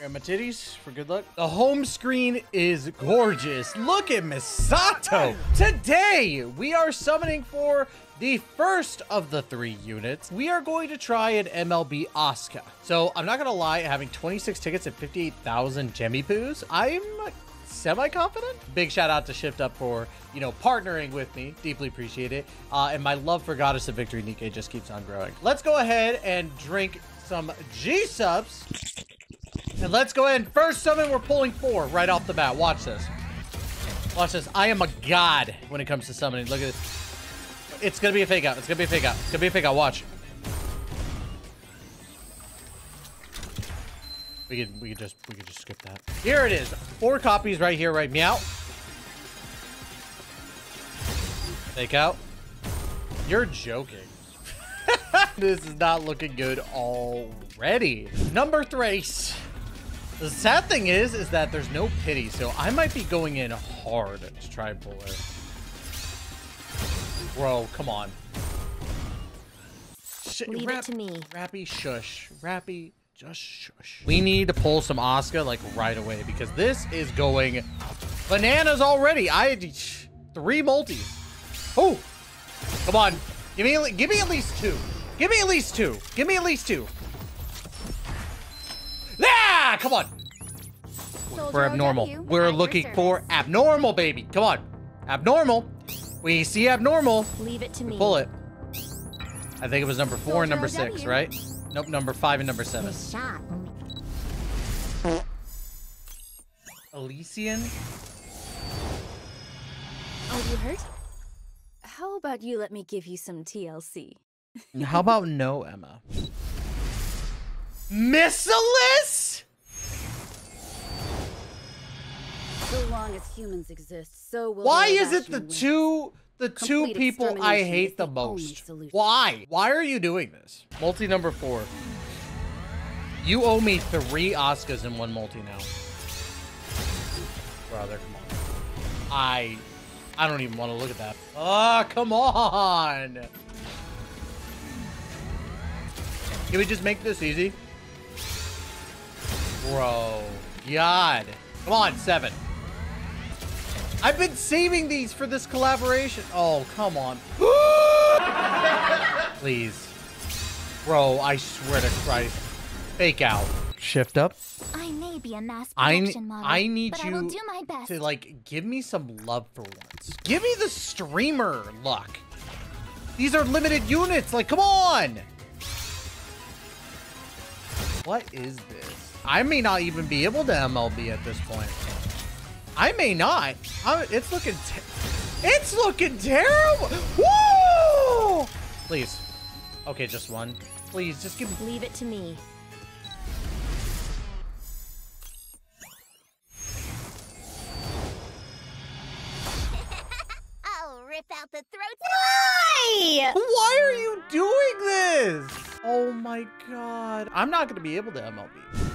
Grab my titties for good luck. The home screen is gorgeous. Look at Misato. Today, we are summoning for the first of the 3 units. We are going to try an MLB Asuka. So I'm not going to lie, having 26 tickets and 58,000 Jemmy Poos, I'm semi-confident. Big shout out to Shift Up for, you know, partnering with me. Deeply appreciate it. And my love for Goddess of Victory Nikke just keeps on growing. Let's go ahead and drink some G-subs. And let's go ahead and first summon, we're pulling 4 right off the bat. Watch this. Watch this. I am a god when it comes to summoning. Look at this. It's going to be a fake out. It's going to be a fake out. It's going to be a fake out. Watch. We could just skip that. Here it is. 4 copies right here, right? Meow. Fake out. You're joking. This is not looking good already. Number 3. The sad thing is that there's no pity, so I might be going in hard to try and pull it. Bro, come on. Leave it to me. Rappy, shush. Rappy, just shush. We need to pull some Asuka, like, right away, because this is going bananas already. I had 3 multis. Oh, come on. Give me at least 2. Give me at least 2. Give me at least 2. Ah, come on. Soldier, we're abnormal. We're looking for abnormal, baby. Come on. Abnormal. We see abnormal. Leave it to me. Pull it. I think it was number 4 and number 6, right? Nope, number 5 and number 7. Elysian? Are you hurt? How about you let me give you some TLC? How about no, Emma? Missalus? So long as humans exist, so will. Why is it the two people I hate the most? Why? Why are you doing this? Multi number 4. You owe me 3 Asukas in 1 multi now. Brother, come on. I don't even want to look at that. Ah, oh, come on. Can we just make this easy? Bro, God. Come on, 7. I've been saving these for this collaboration. Oh, come on. Please. Bro, I swear to Christ. Fake out. Shift Up. I may be a mass production model, I need but you I will do my best. To, like, give me some love for once. Give me the streamer luck. These are limited units. Like, come on. What is this? I may not even be able to MLB at this point. I may not. It's looking terrible. Woo! Please. Okay, just 1. Please, just give me. Leave it to me. I'll rip out the throats. Why? Why are you doing this? Oh my God. I'm not gonna be able to MLB.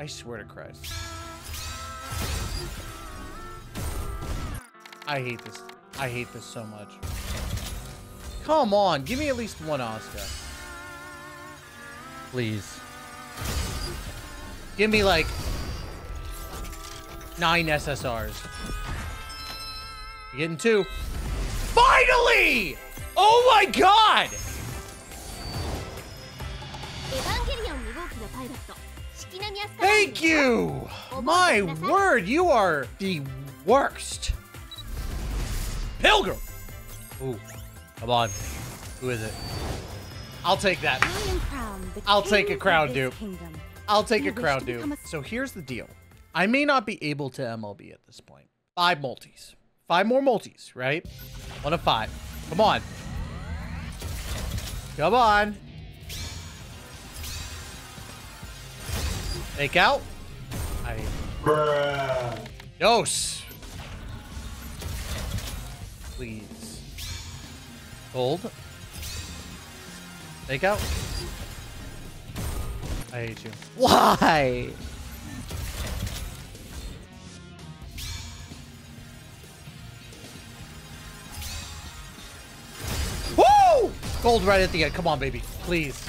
I swear to Christ. I hate this. I hate this so much. Come on, give me at least 1 Asuka. Please. Give me like 9 SSRs. You're getting 2. Finally! Oh my God! Thank you! My word, you are the worst. Pilgrim! Ooh, come on. Who is it? I'll take that. I'll take a crown, dude. I'll take a crown, dude. So here's the deal. I may not be able to MLB at this point. 5 multis. 5 more multis, right? 1 of 5. Come on. Come on. Take out. Yos. Please. Hold. Take out. I hate you. Why? Woo! Gold right at the end. Come on, baby. Please.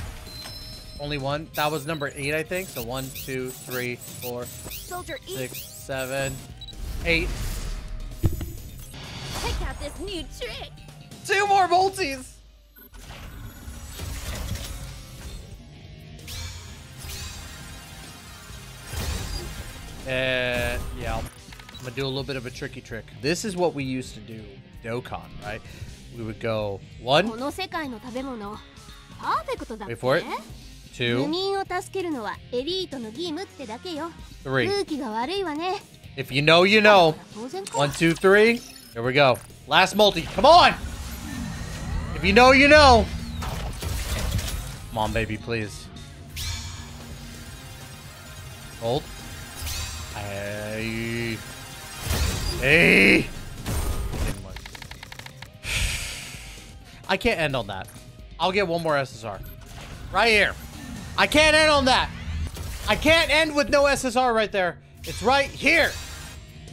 Only one? That was number 8, I think. So 1, 2, 3, 4, 6, 7, 8. Check out this new trick. 2 more multis. Yeah, I'm gonna do a little bit of a tricky trick. This is what we used to do, Dokkan, right? We would go 1. Wait for it. 2, 3. If you know, you know. 1, 2, 3. Here we go. Last multi. Come on. If you know, you know. Come on, baby, please. Hold. Hey. Hey. I can't end on that. I'll get one more SSR. Right here. I can't end on that. I can't end with no SSR right there. It's right here.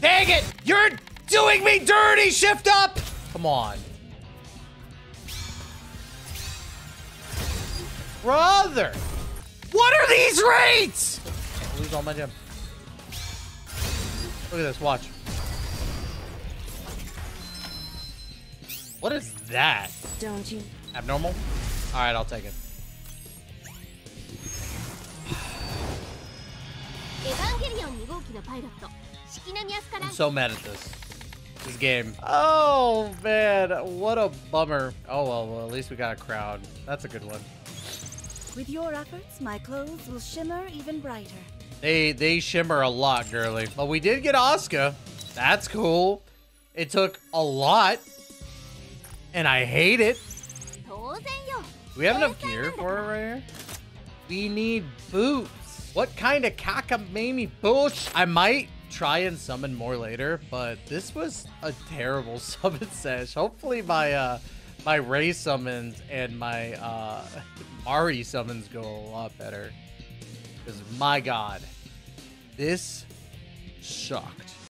Dang it. You're doing me dirty, Shift Up. Come on. Brother. What are these rates? I lose all my gems. Look at this, watch. What is that? Don't you? Abnormal? Alright, I'll take it. I'm so mad at this game. Oh man, what a bummer. Oh well, at least we got a crowd. That's a good one. With your efforts, my clothes will shimmer even brighter. They shimmer a lot, girly. But we did get Asuka. That's cool. It took a lot. And I hate it. Do we have enough gear for it right here? We need boots. What kind of cockamamie boots? I might try and summon more later, but this was a terrible summon sesh. Hopefully my my Ray summons and my Mari summons go a lot better. Because my god, this sucked.